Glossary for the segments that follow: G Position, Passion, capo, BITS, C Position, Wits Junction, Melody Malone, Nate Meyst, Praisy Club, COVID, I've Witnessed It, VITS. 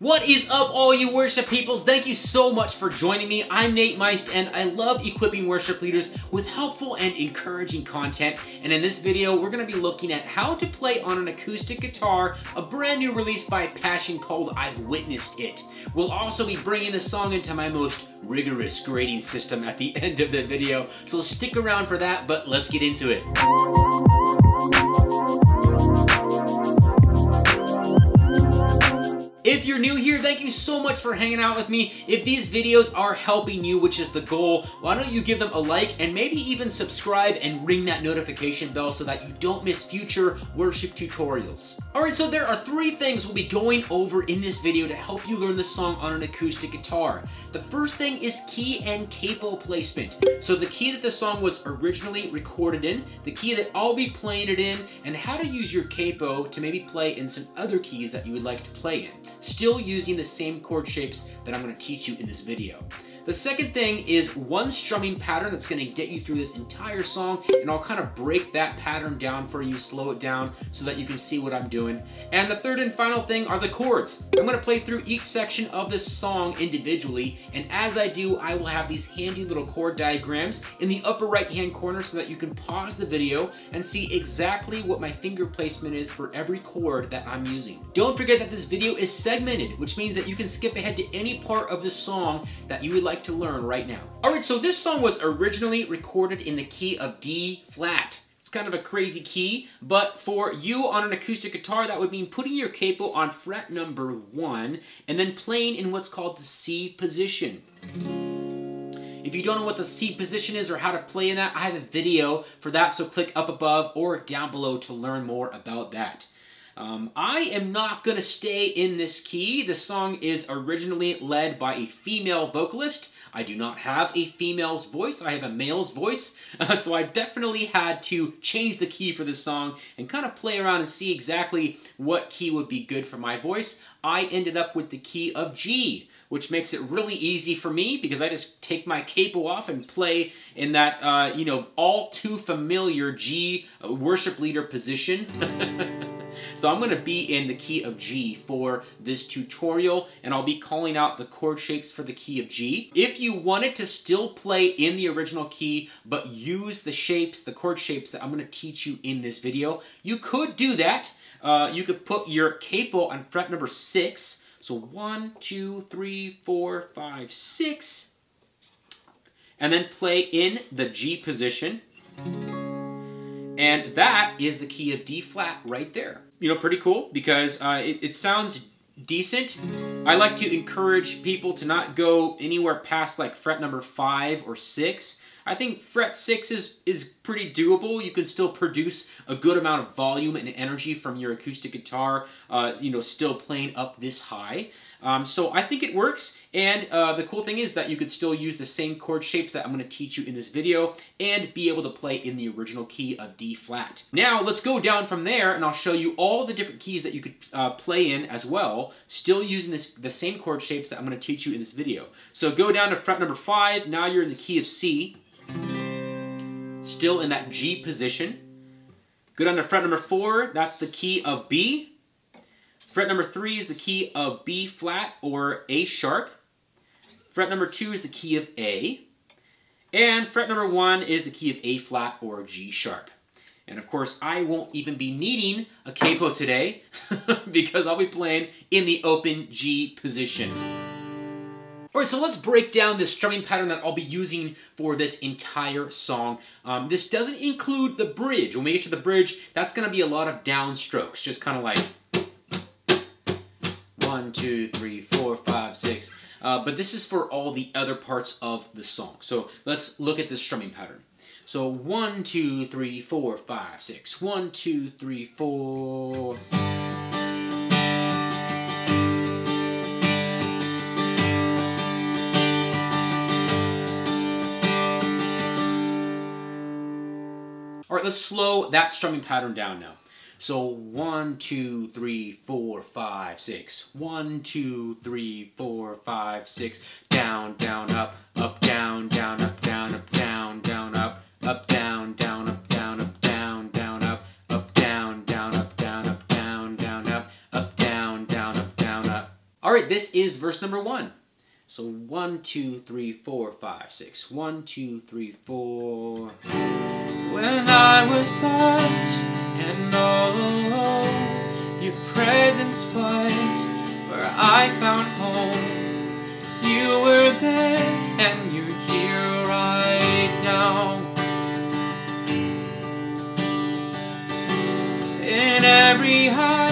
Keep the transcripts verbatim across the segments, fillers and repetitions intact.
What is up, all you worship peoples? Thank you so much for joining me. I'm Nate Meyst, and I love equipping worship leaders with helpful and encouraging content. And in this video, we're going to be looking at how to play on an acoustic guitar, a brand new release by Passion called I've Witnessed It. We'll also be bringing the song into my most rigorous grading system at the end of the video, so stick around for that, but let's get into it. If you're new here, thank you so much for hanging out with me. If these videos are helping you, which is the goal, why don't you give them a like and maybe even subscribe and ring that notification bell so that you don't miss future worship tutorials. All right, so there are three things we'll be going over in this video to help you learn the song on an acoustic guitar. The first thing is key and capo placement. So the key that the song was originally recorded in, the key that I'll be playing it in, and how to use your capo to maybe play in some other keys that you would like to play in. Still using the same chord shapes that I'm going to teach you in this video. The second thing is one strumming pattern that's going to get you through this entire song, and I'll kind of break that pattern down for you, slow it down so that you can see what I'm doing. And the third and final thing are the chords. I'm going to play through each section of this song individually, and as I do, I will have these handy little chord diagrams in the upper right hand corner so that you can pause the video and see exactly what my finger placement is for every chord that I'm using. Don't forget that this video is segmented, which means that you can skip ahead to any part of the song that you would like to learn right now. All right, so this song was originally recorded in the key of D flat. It's kind of a crazy key, but for you on an acoustic guitar, that would mean putting your capo on fret number one and then playing in what's called the C position. If you don't know what the C position is or how to play in that, I have a video for that, so click up above or down below to learn more about that. Um, I am not going to stay in this key. The song is originally led by a female vocalist. I do not have a female's voice. I have a male's voice. Uh, so I definitely had to change the key for this song and kind of play around and see exactly what key would be good for my voice. I ended up with the key of G, which makes it really easy for me because I just take my capo off and play in that, uh, you know, all too familiar G worship leader position. So I'm going to be in the key of G for this tutorial, and I'll be calling out the chord shapes for the key of G. If you wanted to still play in the original key, but use the shapes, the chord shapes that I'm going to teach you in this video, you could do that. Uh, you could put your capo on fret number six. So one, two, three, four, five, six, and then play in the G position. And that is the key of D flat right there. You know, pretty cool because uh, it, it sounds decent. I like to encourage people to not go anywhere past like fret number five or six. I think fret six is, is pretty doable. You can still produce a good amount of volume and energy from your acoustic guitar, uh, you know, still playing up this high. Um, so I think it works, and uh, the cool thing is that you could still use the same chord shapes that I'm going to teach you in this video and be able to play in the original key of D flat. Now let's go down from there, and I'll show you all the different keys that you could uh, play in as well, still using this, the same chord shapes that I'm going to teach you in this video. So go down to fret number five, now you're in the key of C, still in that G position. Go down to fret number four, that's the key of B. Fret number three is the key of B flat or A sharp. Fret number two is the key of A. And fret number one is the key of A flat or G sharp. And of course, I won't even be needing a capo today because I'll be playing in the open G position. All right, so let's break down this strumming pattern that I'll be using for this entire song. Um, this doesn't include the bridge. When we get to the bridge, that's gonna be a lot of downstrokes, just kind of like one, two, three, four, five, six. Uh, but this is for all the other parts of the song. So let's look at this strumming pattern. So one, two, three, four, five, six. One, two, three, four. All right, let's slow that strumming pattern down now. So one, two, three, four, five, six. One, two, three, four, five, six. Down, down, up, up, down, down, up, down, up, down, down, up, up, down, down, up, down, up, down, down, up, up, down, down, up, down, up, down, down, up, up, down, down, up, down, up. All right, right, this is verse number one. So one, two, three, four, five, six. One, two, three, four. When I was lost and all alone, your presence was where I found home. You were there and you're here right now. In every high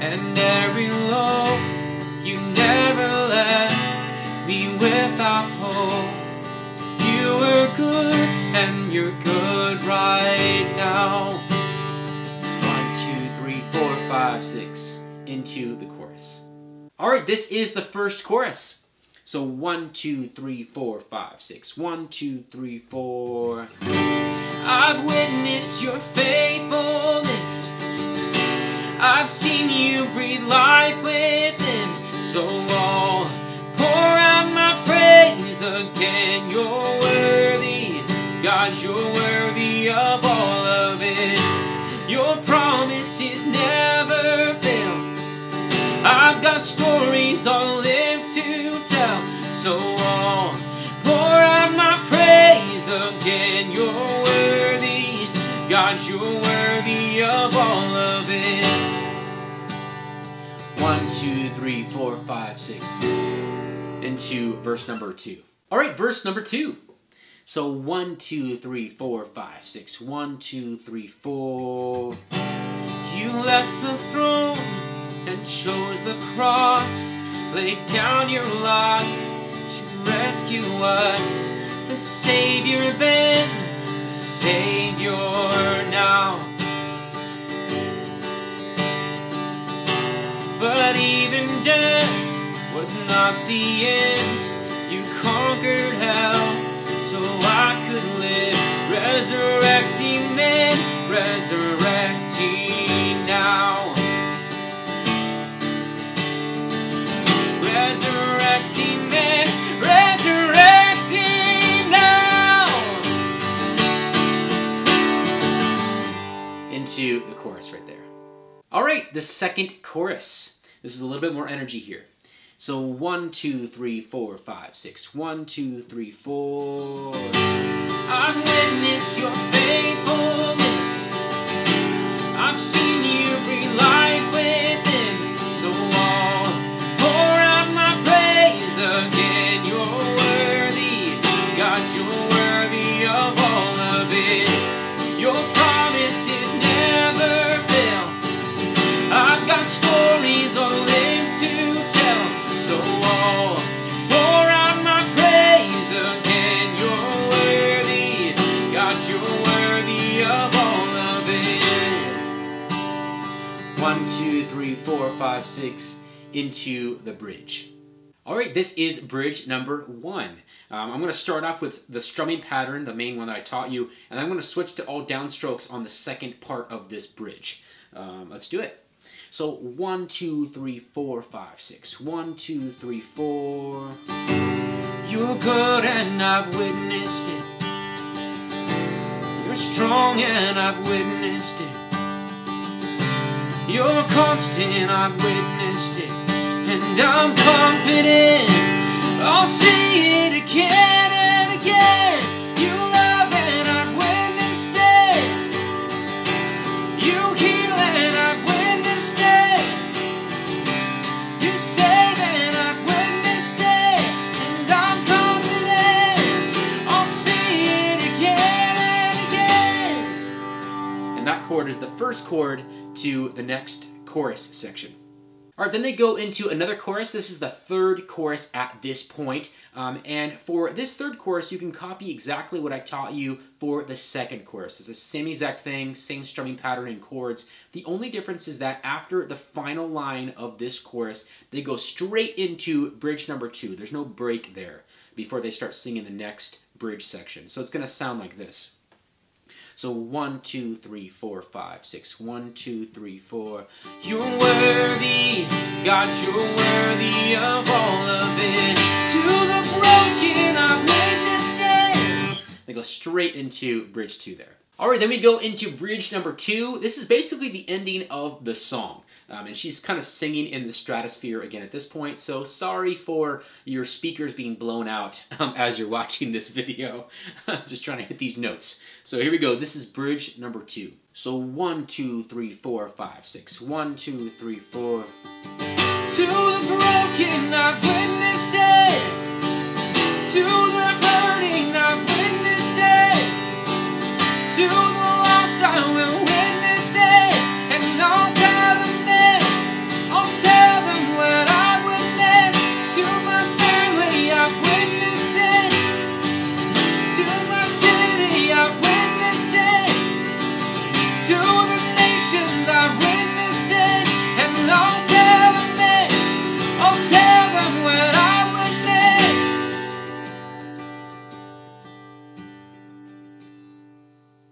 and every low, you never left me without hope. You were good, and you're good right now. One, two, three, four, five, six, into the chorus. All right, this is the first chorus. So one, two, three, four, five, six. One, two, three, four. I've witnessed your faithfulness. I've seen you breathe life within. So I'll pour out my praise again. You're worthy, God, you're worthy of all of it. Your promises never fail. I've got stories I'll live to tell. So I'll pour out my praise again. You're worthy, God, you're worthy of all of it. One, two, three, four, five, six. Into verse number two. All right, verse number two. So one, two, three, four, five, six. One, two, three, four. You left the throne and chose the cross. Laid down your life to rescue us. The Savior then, the Savior now. But even death was not the end. You conquered hell so I could live. Resurrecting then, resurrecting now. Resurrecting then, resurrecting now. Into the chorus right there. All right, the second chorus. This is a little bit more energy here. So one, two, three, four, five, six. One, two, three, four. I've witnessed your faithfulness. I've seen you breathe life within. So I'll pour out my praise again. You're worthy, God, you're worthy of all of it. Your promise is never fail. I've got stories all in to tell, so I'll pour out my praise again. You're worthy, God, you're worthy of all of it. One, two, three, four, five, six, into the bridge. All right, this is bridge number one. Um, I'm going to start off with the strumming pattern, the main one that I taught you, and I'm going to switch to all downstrokes on the second part of this bridge. Um, let's do it. So one, two, three, four, five, six. One, two, three, four. You're good and I've witnessed it. You're strong and I've witnessed it. You're constant, I've witnessed it. And I'm confident I'll see it again and again. You love and I've witnessed it. You keep is the first chord to the next chorus section. All right, then they go into another chorus. This is the third chorus at this point. Um, and for this third chorus, you can copy exactly what I taught you for the second chorus. It's the same exact thing, same strumming pattern and chords. The only difference is that after the final line of this chorus, they go straight into bridge number two. There's no break there before they start singing the next bridge section. So it's going to sound like this. So one, two, three, four, five, six. One, two, three, four. You're worthy, God, you're worthy of all of it. To the broken, I've witnessed it. They go straight into bridge two there. All right, then we go into bridge number two. This is basically the ending of the song. Um, and she's kind of singing in the stratosphere again at this point, so sorry for your speakers being blown out um, as you're watching this video. Just trying to hit these notes. So here we go. This is bridge number two. So one, two, three, four, five, six. One, two, three, four. To the broken, I've witnessed it. To the hurting, I've witnessed it. To the lost, I will witness it. And I'll tell them this. I'll tell them what I witnessed. To my family, I've witnessed it. To my city, I've witnessed it. To the nations, I've witnessed it, and I'll tell them this, I'll tell them what I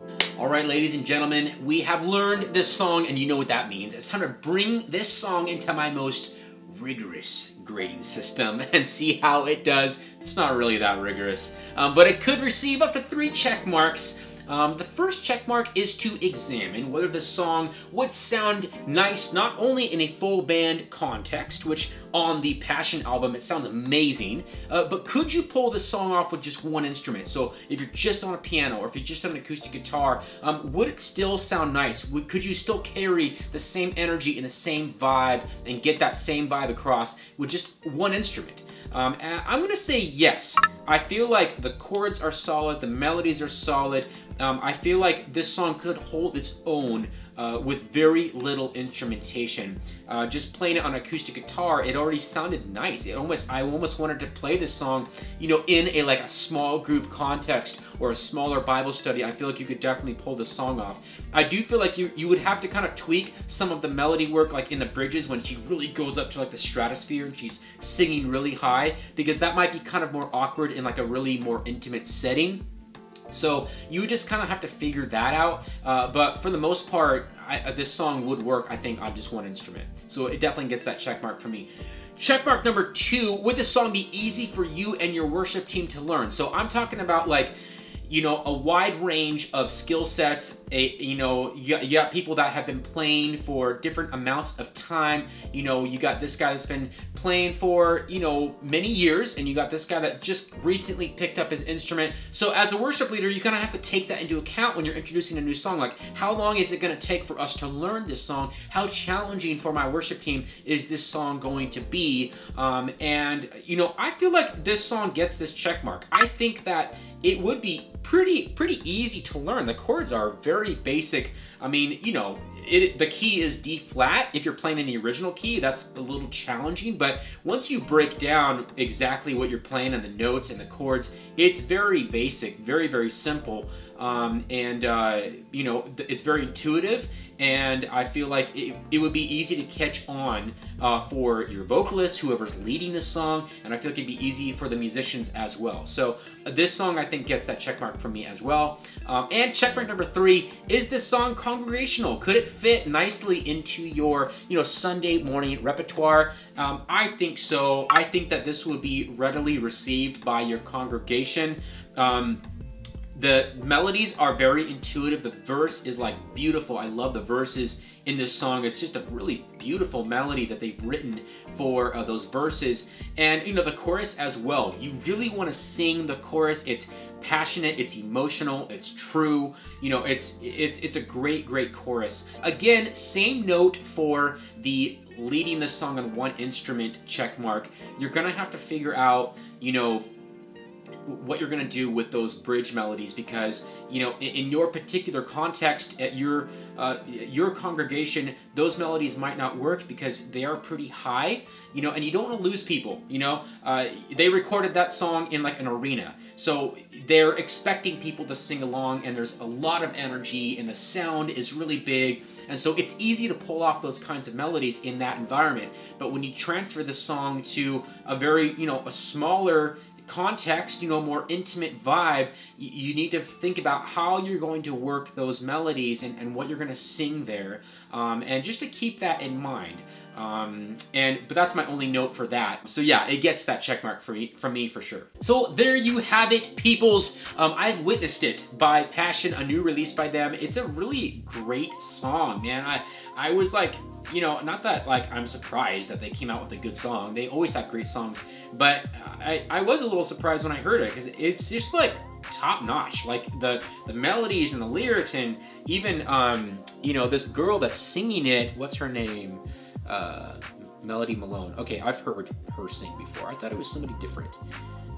witnessed. All right, ladies and gentlemen, we have learned this song, and you know what that means. It's time to bring this song into my most rigorous grading system and see how it does. It's not really that rigorous, um, but it could receive up to three check marks. Um, the first check mark is to examine whether the song would sound nice not only in a full band context, which on the Passion album it sounds amazing, uh, but could you pull the song off with just one instrument? So if you're just on a piano or if you're just on an acoustic guitar, um, would it still sound nice? Would, could you still carry the same energy and the same vibe and get that same vibe across with just one instrument? Um, and I'm gonna say yes. I feel like the chords are solid, the melodies are solid. Um, I feel like this song could hold its own uh, with very little instrumentation. Uh, just playing it on acoustic guitar, it already sounded nice. It almost, I almost wanted to play this song, you know, in a like a small group context or a smaller Bible study. I feel like you could definitely pull this song off. I do feel like you you would have to kind of tweak some of the melody work, like in the bridges when she really goes up to like the stratosphere and she's singing really high, because that might be kind of more awkward in like a really more intimate setting. So you just kind of have to figure that out, uh, but for the most part, I, this song would work, I think, on just one instrument. So it definitely gets that check mark for me. Check mark number two, would this song be easy for you and your worship team to learn? So I'm talking about like, you know, a wide range of skill sets, a, you know, you got, you got people that have been playing for different amounts of time. You know, you got this guy that's been playing for, you know, many years, and you got this guy that just recently picked up his instrument. So as a worship leader, you kind of have to take that into account when you're introducing a new song. Like, how long is it going to take for us to learn this song? How challenging for my worship team is this song going to be? Um, and, you know, I feel like this song gets this check mark. I think that it would be pretty pretty easy to learn. The chords are very basic. I mean, you know, it, the key is D flat. If you're playing in the original key, that's a little challenging, but once you break down exactly what you're playing and the notes and the chords, it's very basic, very, very simple. Um, and, uh, you know, it's very intuitive, and I feel like it, it would be easy to catch on uh, for your vocalist, whoever's leading the song, and I feel like it'd be easy for the musicians as well. So uh, this song, I think, gets that check mark from me as well. Um, and check mark number three, is this song congregational? Could it fit nicely into your, you know, Sunday morning repertoire? Um, I think so. I think that this would be readily received by your congregation. Um, The melodies are very intuitive. The verse is like beautiful. I love the verses in this song. It's just a really beautiful melody that they've written for uh, those verses. And, you know, the chorus as well. You really want to sing the chorus. It's passionate, it's emotional, it's true. You know, it's it's it's a great, great chorus. Again, same note for the leading the song on one instrument check mark. You're going to have to figure out, you know, what you're going to do with those bridge melodies, because, you know, in your particular context at your uh, your congregation, those melodies might not work because they are pretty high, you know, and you don't want to lose people, you know. Uh, they recorded that song in like an arena, so they're expecting people to sing along, and there's a lot of energy, and the sound is really big, and so it's easy to pull off those kinds of melodies in that environment. But when you transfer the song to a very, you know, a smaller context, you know, more intimate vibe, you need to think about how you're going to work those melodies and, and what you're going to sing there, um, and just to keep that in mind. Um, and but that's my only note for that. So yeah, it gets that check mark for me, from me for sure. So there you have it, peoples. Um, I've Witnessed It by Passion, a new release by them. It's a really great song, man. I I was like, you know, not that like I'm surprised that they came out with a good song. They always have great songs, but I, I was a little surprised when I heard it because it's just like top notch. Like the the melodies and the lyrics, and even um you know, this girl that's singing it. What's her name? Uh, Melody Malone. Okay, I've heard her sing before. I thought it was somebody different.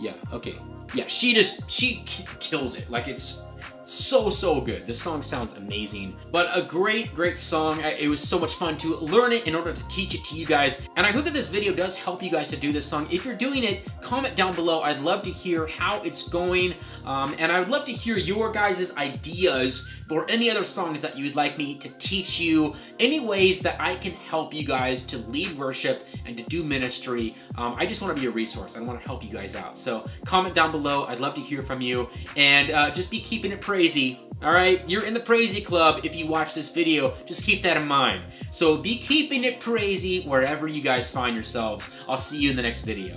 Yeah. Okay. Yeah. She just she kills it. Like it's so so good. This song sounds amazing, but a great great song. It was so much fun to learn it in order to teach it to you guys, and I hope that this video does help you guys to do this song. If you're doing it, comment down below. I'd love to hear how it's going, um, and I would love to hear your guys' ideas for any other songs that you would like me to teach you, any ways that I can help you guys to lead worship and to do ministry. um, I just want to be a resource. I want to help you guys out, so comment down below. I'd love to hear from you, and uh, just be keeping it pretty Praisy, all right? You're in the Praisy Club if you watch this video. Just keep that in mind. So be keeping it praisy wherever you guys find yourselves. I'll see you in the next video.